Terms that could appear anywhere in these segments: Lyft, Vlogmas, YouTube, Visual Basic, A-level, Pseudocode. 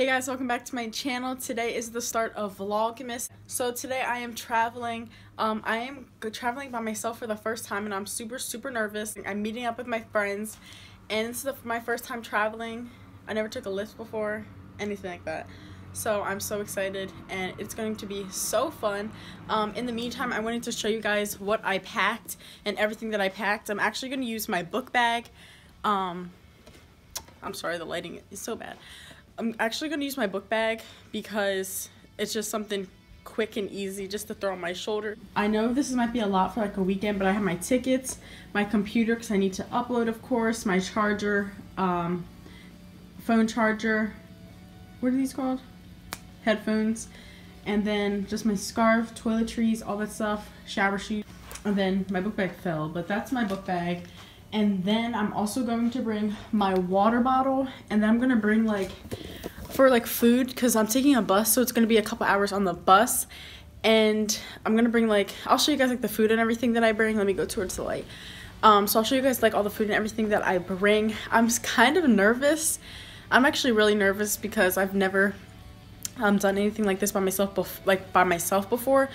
Hey guys, welcome back to my channel. Today is the start of Vlogmas. So today I am traveling. I am traveling by myself for the first time and I'm super nervous. I'm meeting up with my friends and this is my first time traveling. I never took a Lyft before, anything like that. So I'm so excited and it's going to be so fun. In the meantime, I wanted to show you guys what I packed and everything that I packed. I'm actually going to use my book bag. I'm sorry, the lighting is so bad. I'm actually going to use my book bag because it's just something quick and easy just to throw on my shoulder. I know this might be a lot for like a weekend, but I have my tickets, my computer because I need to upload, of course, my charger, phone charger, what are these called? Headphones, and then just my scarf, toiletries, all that stuff, shower sheet, and then my book bag fell, but that's my book bag. And then I'm also going to bring my water bottle, and then I'm gonna bring like food because I'm taking a bus, so it's gonna be a couple hours on the bus. And I'm gonna bring I'll show you guys the food and everything that I bring. Let me go towards the light. So I'll show you guys all the food and everything that I bring. I'm kind of nervous. I'm actually really nervous because I've never done anything like this by myself, before.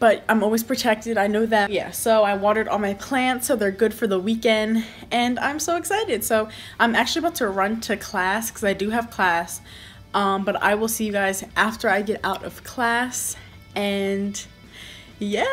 But I'm always protected, I know that. Yeah, so I watered all my plants so they're good for the weekend and I'm so excited. So I'm actually about to run to class because I do have class, but I will see you guys after I get out of class. And yeah.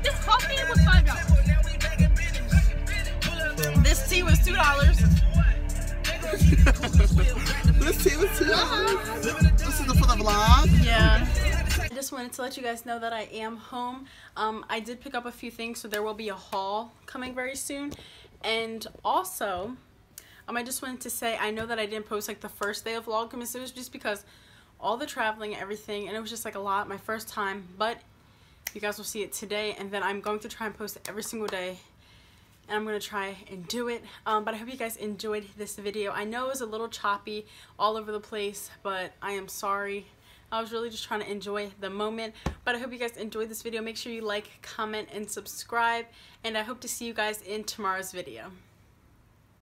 This coffee was $5. This tea was $2. This tea was $2. This is for the vlog. Yeah. I just wanted to let you guys know that I am home. I did pick up a few things, so there will be a haul coming very soon. And also, I just wanted to say I know that I didn't post the first day of Vlogmas. It was just because all the traveling and everything, and it was just a lot. My first time, but you guys will see it today, and then I'm going to try and post it every single day, and I'm going to try and do it. But I hope you guys enjoyed this video. I know it was a little choppy, all over the place, but I am sorry. I was really just trying to enjoy the moment, but I hope you guys enjoyed this video. Make sure you like, comment, and subscribe, and I hope to see you guys in tomorrow's video.